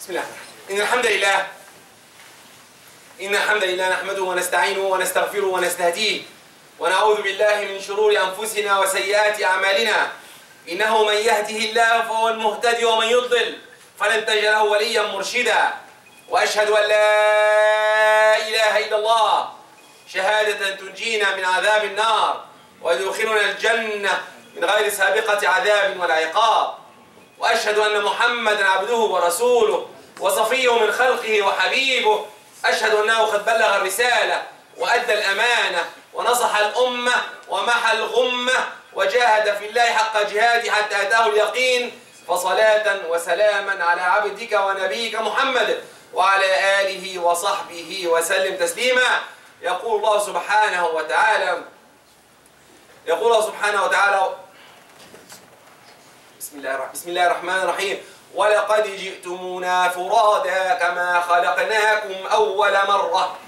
بسم الله الرحمن الرحيم. إن الحمد لله نحمده ونستعينه ونستغفره ونستهديه ونعوذ بالله من شرور أنفسنا وسيئات أعمالنا. إنه من يهده الله فهو المهتدي ومن يضلل فلن تجد له وليا مرشدا. وأشهد أن لا إله إلا الله شهادة تنجينا من عذاب النار ويدخلنا الجنة من غير سابقة عذاب ولا عقاب. وأشهد أن محمدًا عبده ورسوله وصفيه من خلقه وحبيبه. أشهد أنه قد بلغ الرسالة وأدى الأمانة ونصح الأمة ومحى الغمة وجاهد في الله حق جهاده حتى أتاه اليقين. فصلاة وسلاما على عبدك ونبيك محمد وعلى آله وصحبه وسلم تسليما. يقول الله سبحانه وتعالى بسم الله الرحمن الرحيم. ولقد جئتمونا فرادا كما خلقناكم أول مرة.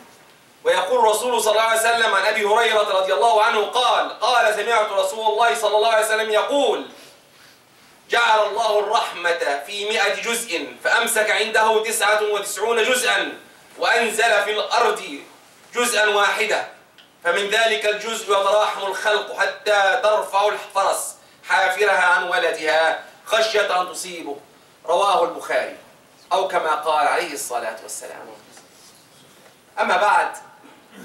ويقول الرسول صلى الله عليه وسلم عن أبي هريرة رضي الله عنه قال: قال سمعت رسول الله صلى الله عليه وسلم يقول: جعل الله الرحمة في 100 جزء فأمسك عنده 99 جزءا وأنزل في الأرض جزءا واحدة، فمن ذلك الجزء يتراحم الخلق حتى ترفع الفرس حافرها عن ولدها خشية أن تصيبه. رواه البخاري أو كما قال عليه الصلاة والسلام. أما بعد,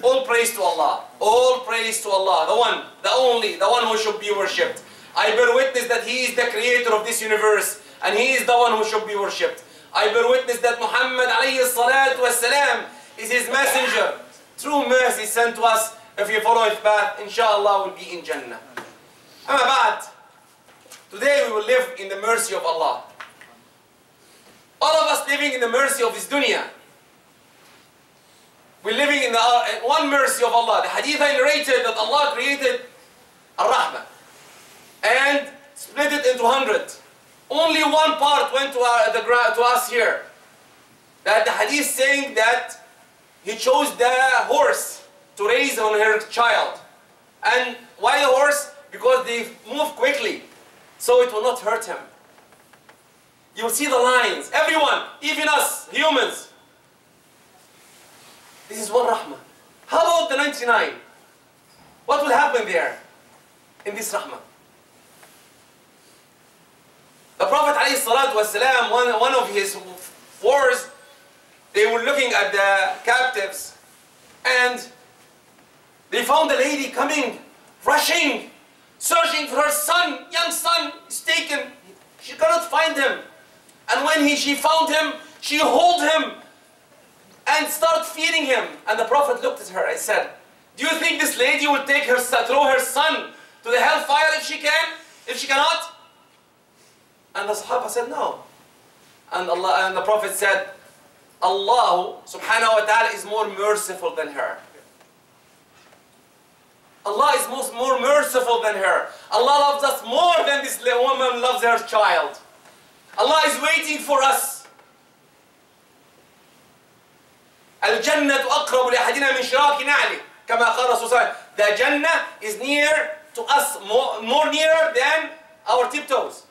all praise to Allah, the one, the only, the one who should be worshipped. I bear witness that He is the creator of this universe and He is the one who should be worshipped. I bear witness that Muhammad عليه الصلاة والسلام is His messenger. True mercy sent to us. If you follow His path, inshallah we'll be in Jannah. Amma ba'd. Today we will live in the mercy of Allah. All of us living in the mercy of His dunya. We're living in the one mercy of Allah. The hadith I narrated that Allah created Ar-Rahmah and split it into 100. Only one part went to us here. That the hadith saying that He chose the horse to raise on her child. And why the horse? Because they move quickly, so it will not hurt him. You'll see the lines. Everyone, even us, humans. This is one rahmah. How about the 99? What will happen there in this rahmah? The Prophet ﷺ, one of his wars, they were looking at the captives and they found a lady coming, rushing, searching for her son. Young son is taken. She cannot find him. And when she found him, she held him and started feeding him. And the Prophet looked at her and said, do you think this lady will take her son, throw her son to the hellfire if she can, if she cannot? And the Sahaba said no. And the Prophet said, Allah subhanahu wa ta'ala is more merciful than her. Allah is more merciful than her. Allah loves us more than this woman loves her child. Allah is waiting for us. Al-Jannah أقرب لأحدنا من شراك نعله كما قال رسول الله. The Jannah is near to us, more nearer than our tiptoes.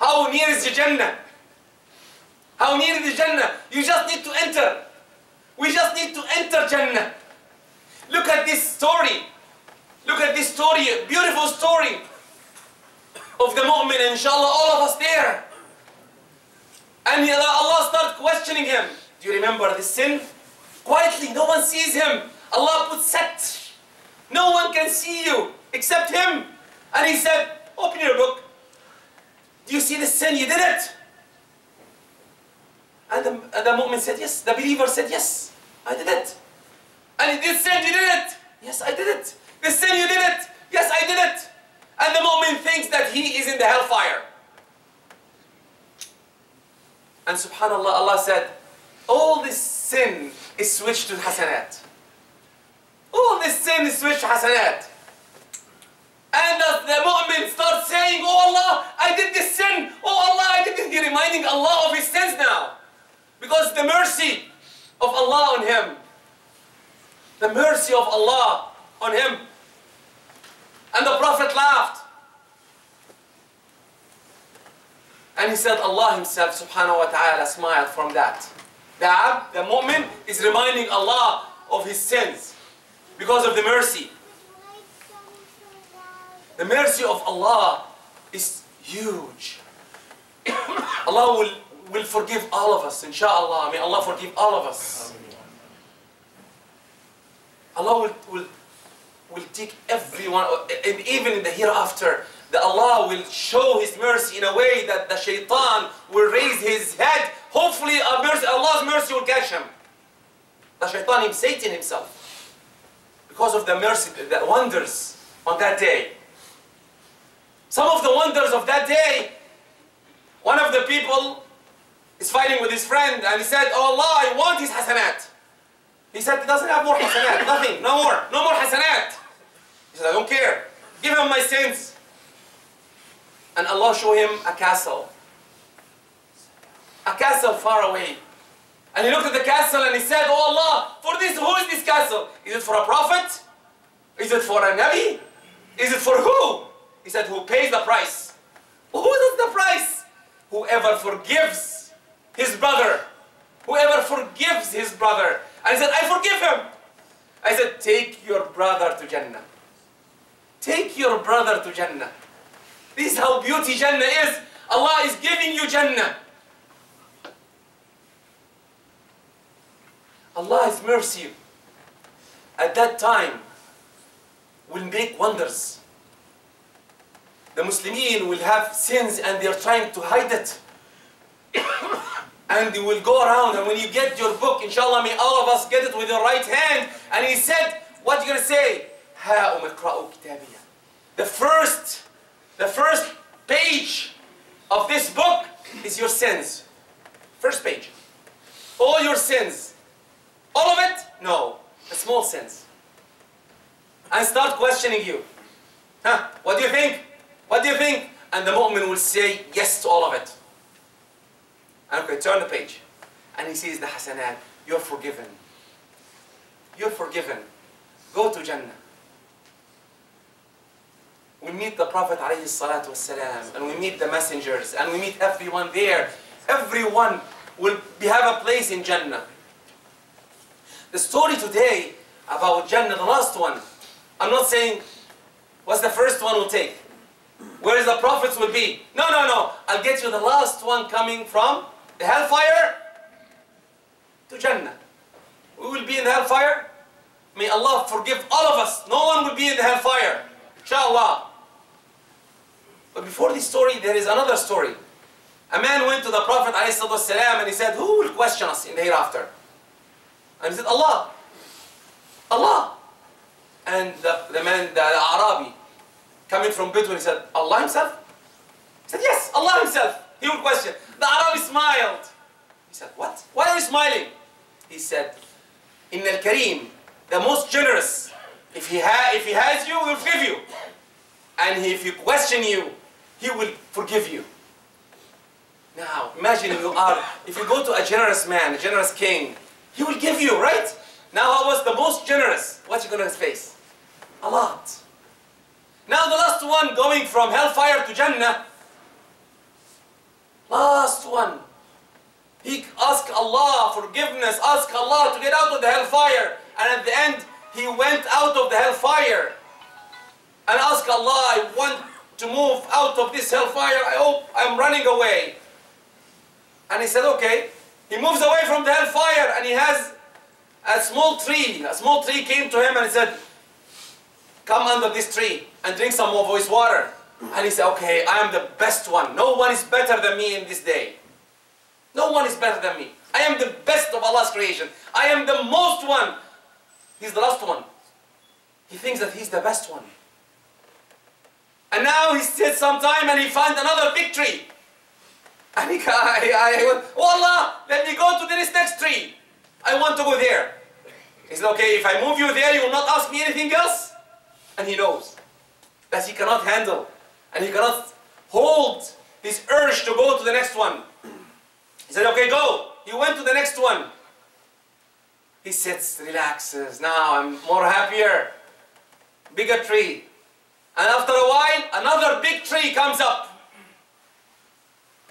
How near is the Jannah? How near is the Jannah? You just need to enter. We just need to enter Jannah. Look at this story. Look at this story, beautiful story of the mu'min, inshallah, all of us there. And Allah starts questioning him. Do you remember this sin? Quietly, no one sees him. Allah puts sat. No one can see you except Him. And He said, open your book. Do you see this sin? You did it. And the mu'min said, yes. The believer said, yes, I did it. And this sin, you did it. Yes, I did it. This sin, you did it. Yes, I did it. And the mu'min thinks that he is in the hellfire. And subhanallah, Allah said, all this sin is switched to hasanat. All this sin is switched to hasanat. And the mu'min starts saying, oh Allah, I did this sin. Oh Allah, I did this. He's reminding Allah of his sins now. Because the mercy of Allah on him. The mercy of Allah on him. And the Prophet laughed. And he said, Allah himself subhanahu wa ta'ala smiled from that. The abd, the mu'min, is reminding Allah of his sins because of the mercy. The mercy of Allah is huge. Allah will forgive all of us, inshallah. May Allah forgive all of us. Allah will take everyone, and even in the hereafter, that Allah will show His mercy in a way that the shaitan will raise his head. Hopefully Allah's mercy will catch him. The shaitan, Satan himself. Because of the mercy, the wonders on that day. Some of the wonders of that day, one of the people is fighting with his friend and he said, "Oh Allah, I want his hasanat." He said, "He doesn't have more hasanat, nothing, no more, no more hasanat." He said, "I don't care, give him my sins." And Allah showed him a castle far away. And he looked at the castle and he said, "Oh Allah, for this, who is this castle? Is it for a prophet? Is it for a nabi? Is it for who?" He said, "Who pays the price?" Who does the price? Whoever forgives his brother. Whoever forgives his brother. And he said, "I forgive him." I said, "Take your brother to Jannah. Take your brother to Jannah." This is how beauty Jannah is. Allah is giving you Jannah. Allah's mercy at that time will make wonders. The Muslimin will have sins and they are trying to hide it. And they will go around, and when you get your book, inshallah, may all of us get it with your right hand. And he said, what are you going to say? The first page of this book is your sins. First page. All your sins. All of it? No. The small sins. And start questioning you. Huh? What do you think? What do you think? And the mu'min will say yes to all of it. And okay, turn the page. And he sees the hasanat. You're forgiven. You're forgiven. Go to Jannah. We meet the Prophet ﷺ, and we meet the messengers, and we meet everyone there. Everyone will have a place in Jannah. The story today about Jannah, the last one, I'm not saying what's the first one we'll take. Whereas the prophets will be. No, no, no. I'll get you the last one coming from the hellfire to Jannah. We will be in the hellfire. May Allah forgive all of us. No one will be in the hellfire. Inshallah. But before this story, there is another story. A man went to the Prophet ﷺ and he said, "Who will question us in the hereafter?" And he said, "Allah. Allah." And the man, the Arabi, coming from Bedouin, he said, "Allah himself?" He said, "Yes, Allah himself. He will question." The Arabi smiled. He said, "What? Why are you smiling?" He said, "Inna al-Kareem, the most generous. If he has you, he will forgive you. And if you question you, he will forgive you." Now, imagine if you go to a generous man, a generous king, he will give you, right? Now, I was the most generous. What are you going to face? A lot. Now the last one going from hellfire to Jannah. Last one. He asked Allah forgiveness, asked Allah to get out of the hellfire. And at the end, he went out of the hellfire. And asked Allah, "I want to move out of this hellfire. I hope I'm running away." And he said, okay. He moves away from the hellfire and he has a small tree. A small tree came to him and he said, "Come under this tree and drink some more moist water." And he said, "Okay, I am the best one. No one is better than me in this day. No one is better than me. I am the best of Allah's creation. I am the most one." He's the last one. He thinks that he's the best one. And now he sits some time and he finds another big tree. And he went, "Oh Allah, let me go to this next tree. I want to go there." He said, "Okay, if I move you there, you will not ask me anything else?" And he knows that he cannot handle and he cannot hold his urge to go to the next one. He said, "Okay, go." He went to the next one. He sits, relaxes. "Now I'm more happier." Bigger tree. And after a while, another big tree comes up.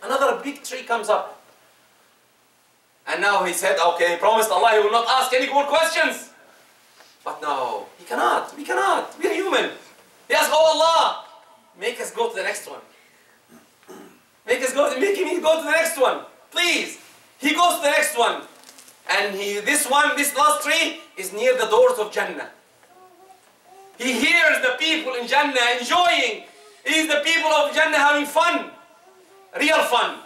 Another big tree comes up. And now he said, okay, he promised Allah he will not ask any more questions. But no, he cannot. We cannot. We are human. He asked, oh Allah, make us go to the next one. Make him go to the next one. Please. He goes to the next one. And this last tree is near the doors of Jannah. He hears the people in Jannah enjoying. He sees the people of Jannah having fun. Real fun.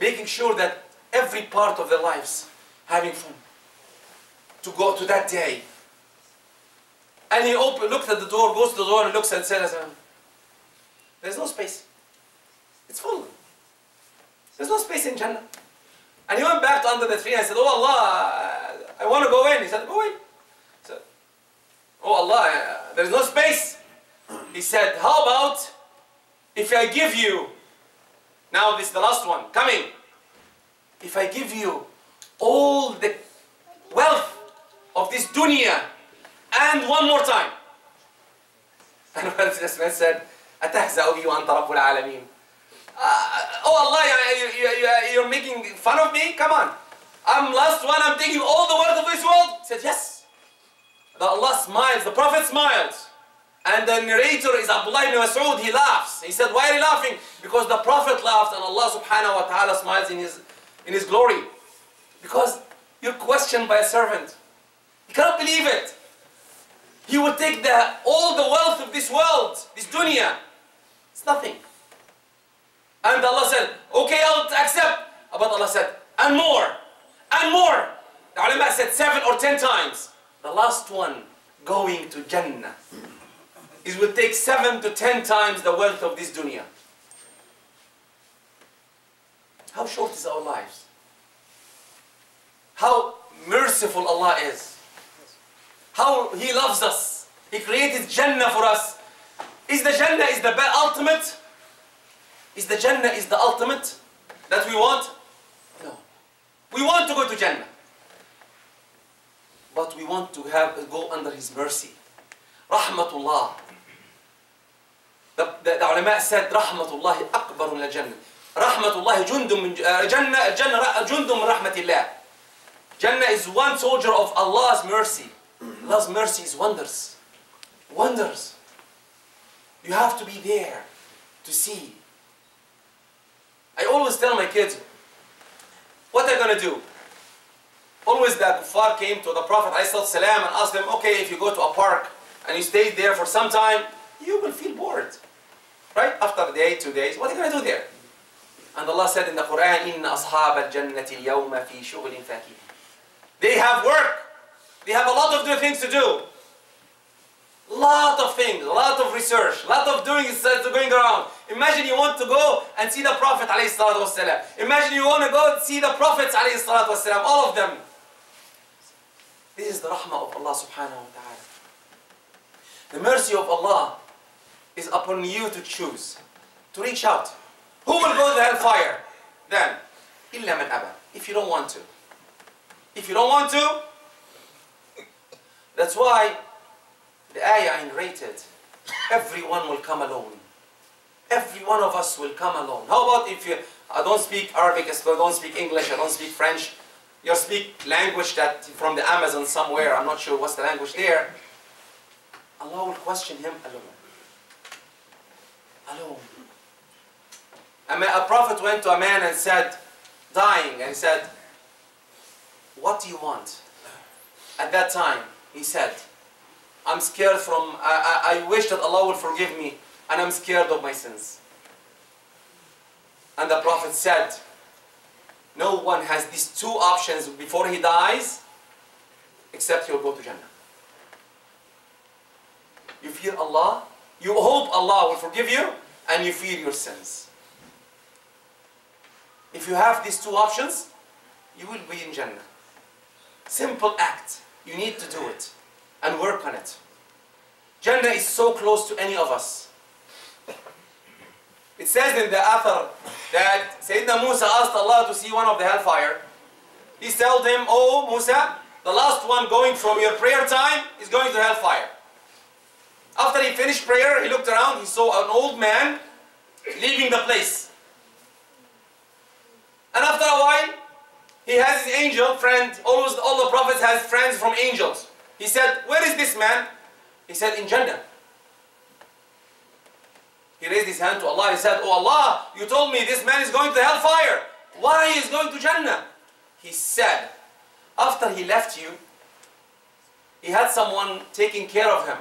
Making sure that every part of their lives having fun. To go to that day. And he looked at the door, goes to the door and looks and says, there's no space. It's full. There's no space in Jannah. And he went back to under the tree and said, oh Allah, I want to go in. He said, go in. He said, oh Allah, there's no space. He said, how about if I give you, now this is the last one, coming. If I give you all the wealth of this dunya and one more time. And this man said, أتهزأ بي وأنت رب العالمين. Oh Allah, you're making fun of me? Come on. I'm last one, I'm taking all the wealth of this world. He said, yes. That Allah smiles, the Prophet smiles. And the narrator is Abdullah ibn Mas'ud, he laughs. He said, why are you laughing? Because the Prophet laughed and Allah subhanahu wa ta'ala smiles in his glory. Because you're questioned by a servant. You cannot believe it. He would take all the wealth of this world, this dunya. It's nothing. And Allah said, okay, I'll accept. But Allah said, and more, and more. The ulama said 7 or 10 times. The last one going to Jannah is will take 7 to 10 times the wealth of this dunya. How short is our lives? How merciful Allah is. How He loves us. He created Jannah for us. Is the Jannah the ultimate that we want? No. We want to go to Jannah. But we want to go under His mercy. Rahmatullah. The ulama said, Rahmatullahi akbar min al-Jannah. Rahmatullahi jundum min rahmatillah. Jannah is one soldier of Allah's mercy. Allah's mercy is wonders. Wonders. You have to be there to see. I always tell my kids, what are you going to do? Always the kuffar came to the Prophet ﷺ and asked them, okay, if you go to a park and you stay there for some time, you will feel bored. Right? After a day, 2 days, what are you going to do there? And Allah said in the Quran, إِنَّ أَصْحَابَ الْجَنَّةِ الْيَوْمَ فِي شُغْلٍ فَاكِهٍ. They have work. They have a lot of new things to do. Lot of things, a lot of research, lot of doing is going around. Imagine you want to go and see the Prophet ﷺ. Imagine you want to go and see the Prophets ﷺ, all of them. This is the rahmah of Allah subhanahu wa ta'ala. The mercy of Allah is upon you to choose, to reach out. Who will go to the hellfire? Then, إِلَّا مَنْ أَبَى. If you don't want to. If you don't want to, that's why the ayah narrated, everyone will come alone. Every one of us will come alone. How about if you don't speak Arabic, I don't speak English, I don't speak French, you speak language that from the Amazon somewhere, I'm not sure what's the language there. Allah will question him alone. Alone. A prophet went to a man and said, dying, and said, what do you want? At that time, he said, I'm scared from, I wish that Allah will forgive me, and I'm scared of my sins. And the Prophet said, no one has these two options before he dies, except he'll go to Jannah. You fear Allah, you hope Allah will forgive you, and you fear your sins. If you have these two options, you will be in Jannah. Simple act, you need to do it. And work on it. Jannah is so close to any of us. It says in the Athar that Sayyidina Musa asked Allah to see one of the hellfire. He told him, oh Musa, the last one going from your prayer time is going to hellfire. After he finished prayer, he looked around, he saw an old man leaving the place. And after a while, he has his angel friend. Almost all the prophets has friends from angels. He said, where is this man? He said, in Jannah. He raised his hand to Allah. He said, oh Allah, you told me this man is going to hellfire. Why he is going to Jannah? He said, after he left you, he had someone taking care of him.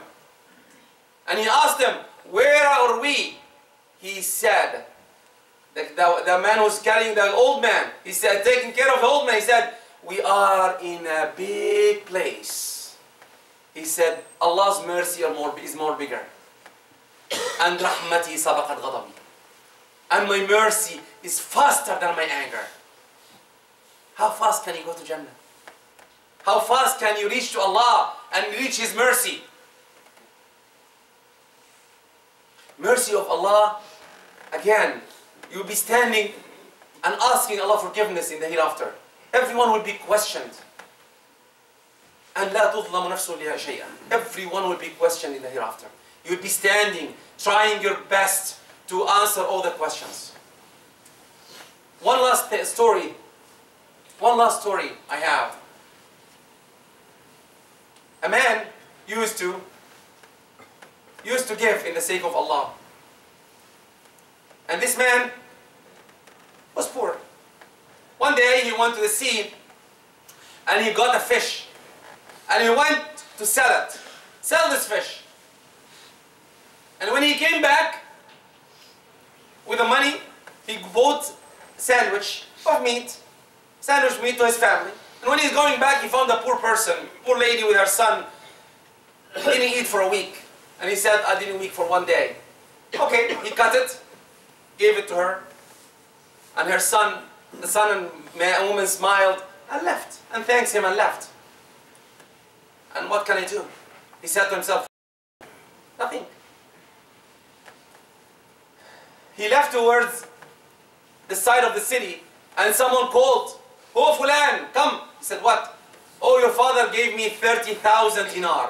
And he asked him, where are we? He said, the man who's carrying the old man, he said, taking care of the old man, he said, we are in a big place. He said, Allah's mercy is more bigger. And rahmati sabaqat ghadabi. And my mercy is faster than my anger. How fast can you go to Jannah? How fast can you reach to Allah and reach His mercy? Mercy of Allah, again, you'll be standing and asking Allah forgiveness in the hereafter. Everyone will be questioned. And لَا تُظْلَمُ نَفْسٌ لِهَا شَيْئًا. Everyone will be questioned in the hereafter. You'll be standing, trying your best to answer all the questions. One last story I have. A man used to give in the sake of Allah. And this man was poor. One day he went to the sea and he got a fish. And he went to sell it. Sell this fish. And when he came back with the money, he bought a sandwich of meat. Sandwich meat to his family. And when he's going back, he found a poor person, poor lady with her son. He didn't eat for a week. And he said, I didn't eat for one day. Okay, he cut it, gave it to her. And her son, the son and woman smiled and left. And thanks him and left. And what can I do? He said to himself, nothing. He left towards the side of the city. And someone called, oh Fulan, come. He said, what? Oh, your father gave me 30,000 dinar.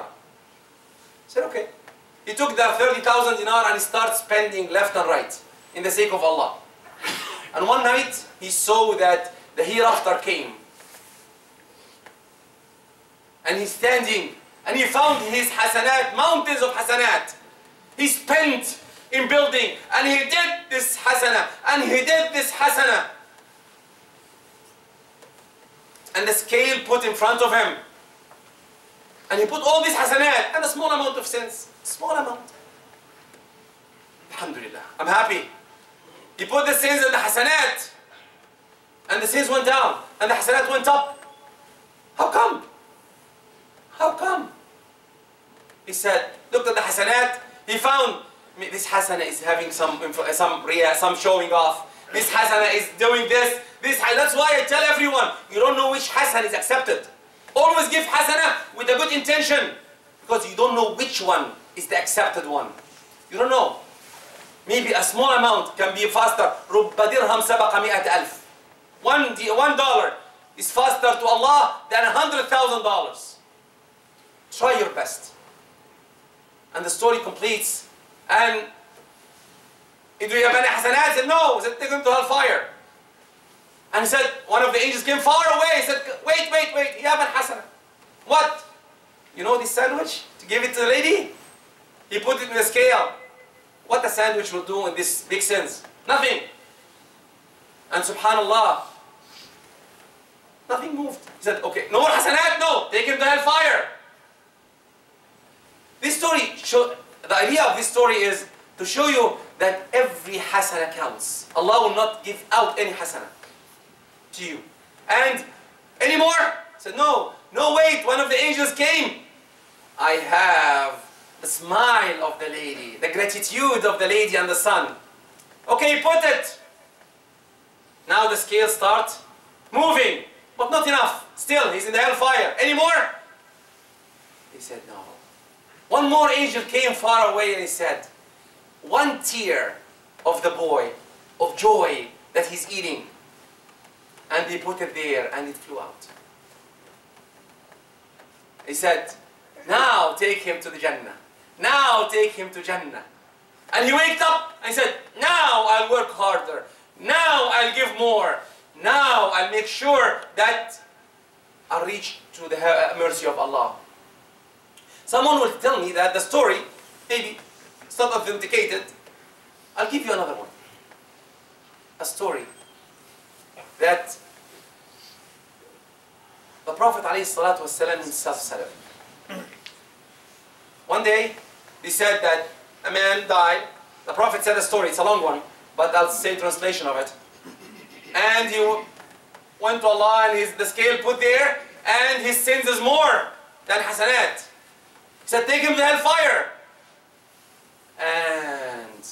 He said, okay. He took the 30,000 dinar and he started spending left and right in the sake of Allah. And one night, he saw that the hereafter came. And he's standing, and he found his hasanat, mountains of hasanat. He spent in building, and he did this hasana, and he did this hasana. And the scale put in front of him. And he put all these hasanat and a small amount of sins. Small amount. Alhamdulillah. I'm happy. He put the sins and the hasanat. And the sins went down. And the hasanat went up. How come? How come? He said, looked at the hasanat. He found, this hasana is having some showing off. This hasana is doing this. That's why I tell everyone, you don't know which hasan is accepted. Always give hasana with a good intention, because you don't know which one is the accepted one. You don't know. Maybe a small amount can be faster. $1 is faster to Allah than $100,000. Try your best. And the story completes. And if you have any hasanat, said no, said take him to hellfire. And he said, one of the angels came far away. He said, wait, wait, wait, you have an hasana. What? You know this sandwich? To give it to the lady? He put it in the scale. What a sandwich will do in this big sins? Nothing. And subhanallah, nothing moved. He said, okay, no more hasanat, no. Take him to hellfire. This story, the idea of this story is to show you that every hasana counts. Allah will not give out any hasana to you. And any more? I said, no, no, wait, one of the angels came. I have the smile of the lady, the gratitude of the lady and the son. Okay, put it. Now the scales start moving, but not enough. Still, he's in the hellfire. Any more? He said, no. One more angel came far away and he said, one tear of the boy, of joy that he's eating. And they put it there, and it flew out. He said, now take him to the Jannah. Now take him to Jannah. And he waked up and said, now I'll work harder. Now I'll give more. Now I'll make sure that I'll reach to the mercy of Allah. Someone will tell me that the story, maybe it's not authenticated. I'll give you another one. A story that the Prophet ﷺ himself said. One day, he said that a man died. The Prophet said a story, it's a long one, but I'll say translation of it. And he went to Allah and the scale put there, and his sins is more than hasanat. He said, take him to hellfire. And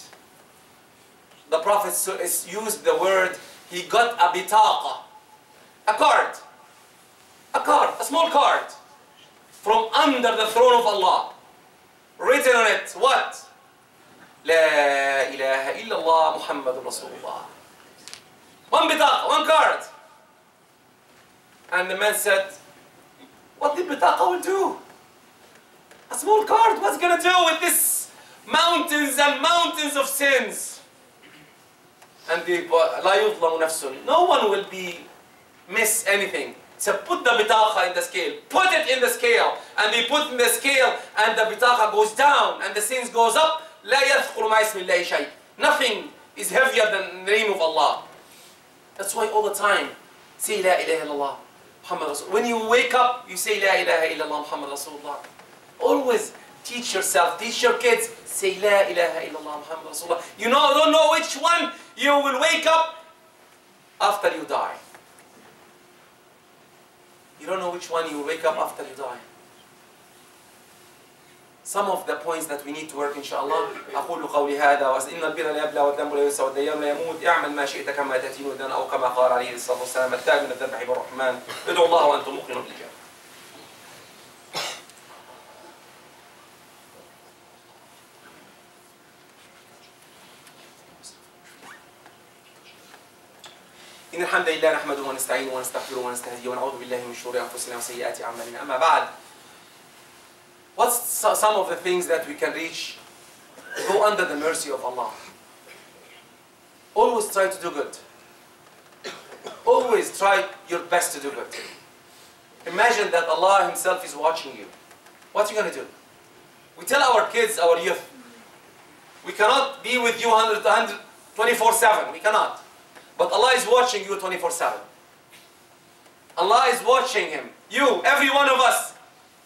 the Prophet used the word, he got a bitaqa, a card. A card, a small card, from under the throne of Allah. Written on it, what? La ilaha illallah Muhammadur Rasulullah. One bitaqa, one card. And the man said, what the bitaqa will do? A small card, what's gonna do with this mountains and mountains of sins? And the la yudlamu nafsun, no one will miss anything. So put the bitaqa in the scale, put it in the scale, and they put in the scale, and the bitaqa goes down, and the sins goes up. لا يثقل ما اسم الله شيء. Nothing is heavier than the name of Allah. That's why all the time, say la ilaha illallah Muhammad Rasulullah. When you wake up, you say la ilaha illallah Muhammad Rasulullah. Always teach yourself, teach your kids, say la ilaha illallah Muhammad Rasulullah. You don't know which one you will wake up after you die. You don't know which one you will wake up after you die. Some of the points that we need to work, inshallah. أقول قولي هذا وإن البر لا يبلى والذنب لا ينسى والديان لا يموت اعمل ما شئت كما تأتين ودنا أو كما قال عليه الصلاة والسلام التائب من الذنب حبيب الرحمن ادعوا الله وأنتم موقنون بالإجابة. إن الحمد لله نحمده ونستعينه ونستغفره ونستهديه ونعوذ بالله من شرور أنفسنا وسيئات أعمالنا أما بعد. What's some of the things that we can reach? Go under the mercy of Allah. Always try to do good. Always try your best to do good. Imagine that Allah Himself is watching you. What are you gonna do? We tell our kids, our youth, we cannot be with you 24/7. We cannot. But Allah is watching you 24/7. Allah is watching him. You, every one of us,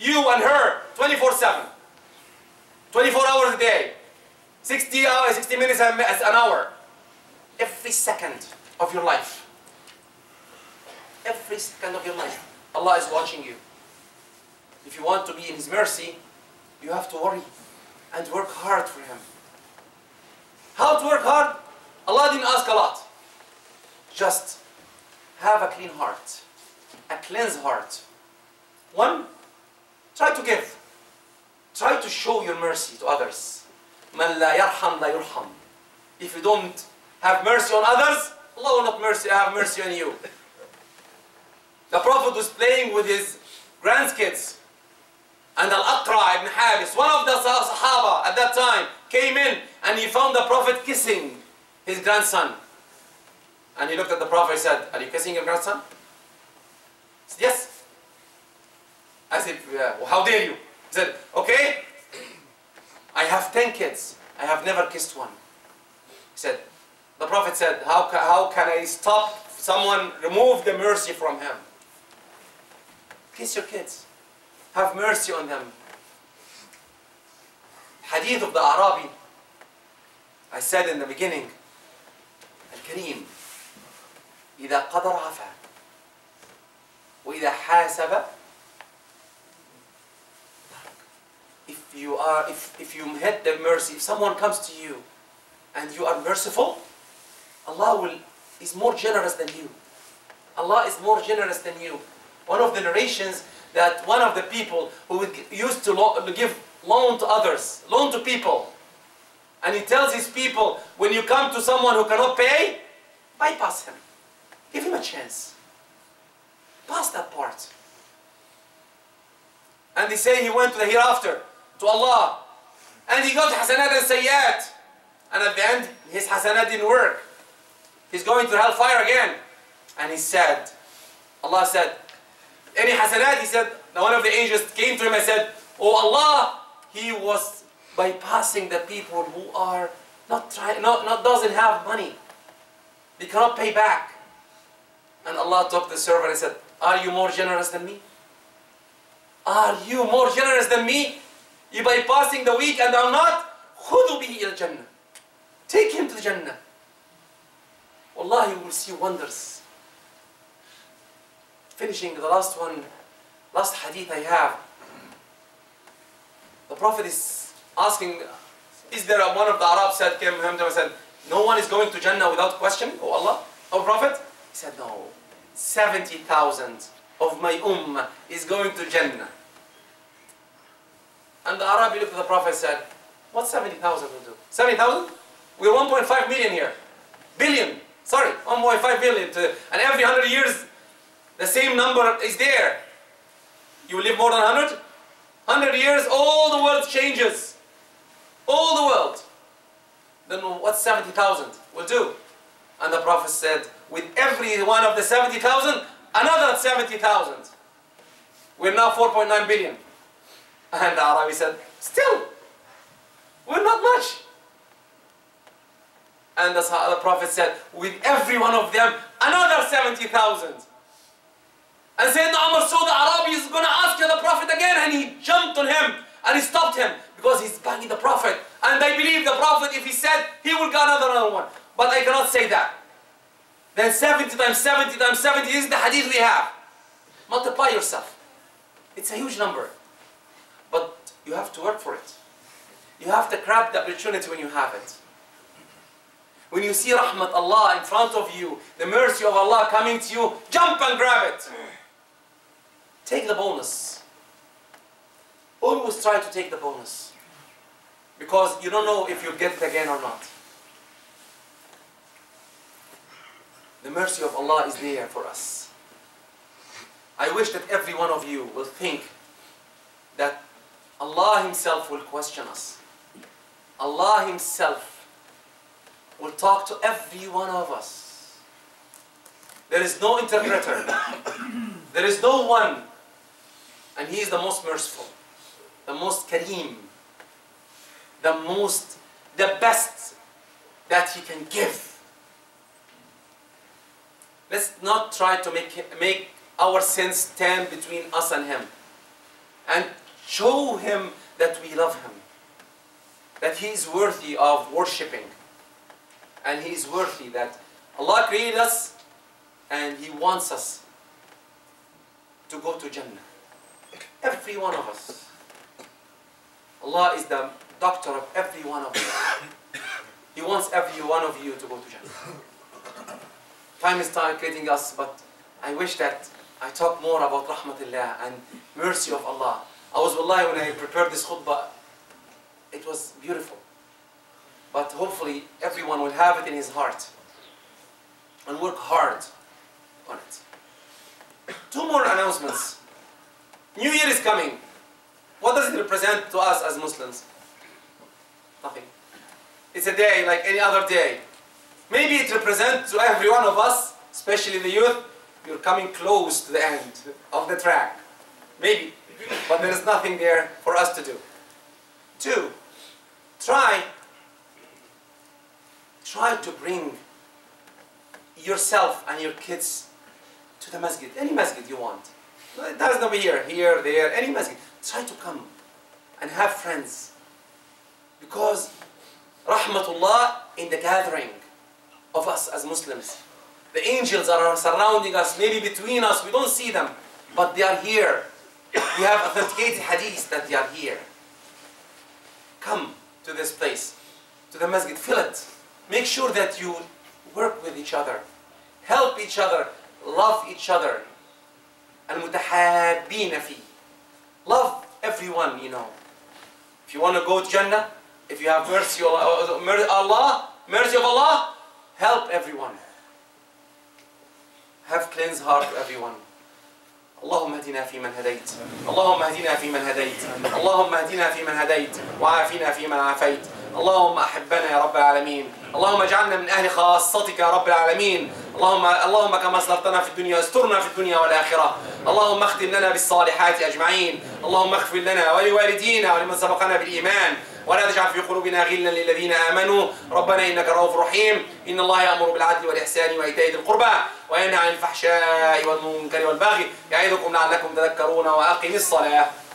you and her, 24/7. 24 hours a day. 60 hours, 60 minutes as an hour. Every second of your life. Every second of your life. Allah is watching you. If you want to be in His mercy, you have to worry and work hard for Him. How to work hard? Allah didn't ask a lot. Just have a clean heart, a cleansed heart. One, try to give. Try to show your mercy to others. Man la yarham la yurham. If you don't have mercy on others, Allah will not have mercy on you. The Prophet was playing with his grandkids. And Al-Aqra ibn Habis, one of the Sahaba at that time, came in and he found the Prophet kissing his grandson. And he looked at the Prophet and said, are you kissing your grandson? He said, yes. I said, well, how dare you? He said, okay, I have 10 kids. I have never kissed one. He said, the Prophet said, how can I stop someone, remove the mercy from him? Kiss your kids. Have mercy on them. Hadith of the Arabi, I said in the beginning, Al-Kareem. إذا قدر عفا وإذا حاسب. If you hit the mercy, if someone comes to you and you are merciful, Allah is more generous than you. Allah is more generous than you. One of the narrations that one of the people who used to give loan to others, loan to people, and he tells his people, when you come to someone who cannot pay, bypass him. Give him a chance. Pass that part. And they say he went to the hereafter, to Allah. And he got hasanat and sayyat. And at the end, his hasanah didn't work. He's going to hellfire again. And he said, Allah said, any hasanat? He said, one of the angels came to him and said, oh Allah, he was bypassing the people who are doesn't have money. They cannot pay back. And Allah took the servant and said, are you more generous than me? Are you more generous than me? You bypassing the weak and I'm not? خُذُوا بِهِ إِلَى الْجَنَّةِ. Take him to the Jannah. Wallahi, you will see wonders. Finishing the last one, last hadith I have. The Prophet is asking, is there one of the Arabs said, came to him and said, no one is going to Jannah without question, O Allah, O Prophet? He said, no, 70,000 of my ummah is going to Jannah. And the Arab looked at the Prophet and said, what 70,000 will do? 70,000? We're 1.5 million here. Billion. Sorry, 1.5 billion. And every 100 years, the same number is there. You will live more than 100? 100 years, all the world changes. All the world. Then what 70,000 will do? And the Prophet said, with every one of the 70,000, another 70,000. We're now 4.9 billion. And the Arabi said, still, we're not much. And the Prophet said, with every one of them, another 70,000. And Sayyidina Umar saw the Arabi is going to ask the Prophet again, and he jumped on him, and he stopped him, because he's banging the Prophet. And they believe the Prophet, if he said, he will get another one. But I cannot say that. Then 70 times 70 times 70 is the hadith we have. Multiply yourself. It's a huge number. But you have to work for it. You have to grab the opportunity when you have it. When you see rahmat Allah in front of you, the mercy of Allah coming to you, jump and grab it. Take the bonus. Always try to take the bonus. Because you don't know if you'll get it again or not. The mercy of Allah is there for us. I wish that every one of you will think that Allah Himself will question us. Allah Himself will talk to every one of us. There is no interpreter. There is no one. And He is the most merciful, the most kareem, the best that He can give. Let's not try to make our sins stand between us and Him. And show Him that we love Him, that He is worthy of worshipping. And He is worthy that Allah created us and He wants us to go to Jannah. Every one of us. Allah is the doctor of every one of us. He wants every one of you to go to Jannah. Time is targeting us, but I wish that I talk more about rahmatullah and mercy of Allah. I was wallahi when I prepared this khutbah, it was beautiful. But hopefully everyone will have it in his heart and work hard on it. Two more announcements. New Year is coming. What does it represent to us as Muslims? Nothing. It's a day like any other day. Maybe it represents to every one of us, especially the youth, you're coming close to the end of the track. Maybe. But there is nothing there for us to do. Two, try to bring yourself and your kids to the masjid, any masjid you want. It doesn't matter here, there, any masjid. Try to come and have friends. Because rahmatullah in the gathering of us as Muslims. The angels are surrounding us, maybe between us, we don't see them, but they are here. We have authenticated hadith that they are here. Come to this place, to the masjid, fill it. Make sure that you work with each other, help each other, love each other. المتحابين فيه. Love everyone, you know. If you want to go to Jannah, if you have mercy of Allah, help everyone. Have cleansed heart to everyone. اللهم اهدنا فيمن هديت، اللهم اهدنا فيمن هديت، اللهم اهدنا فيمن هديت، وعافنا فيمن عافيت. اللهم أحبنا يا رب العالمين، اللهم اجعلنا من أهل خاصتك يا رب العالمين، اللهم كما استرتنا في الدنيا استرنا في الدنيا والآخرة، اللهم اختم لنا بالصالحات أجمعين، اللهم اغفر لنا ولوالدينا ولمن سبقنا بالإيمان، ولا تجعل في قلوبنا غلا للذين آمنوا، ربنا إنك رؤوف رحيم، إن الله يأمر بالعدل والإحسان وإيتاء ذي القربى، وينهى عن الفحشاء والمنكر والبغي، يعظكم لعلكم تذكرون، وأقم الصلاة.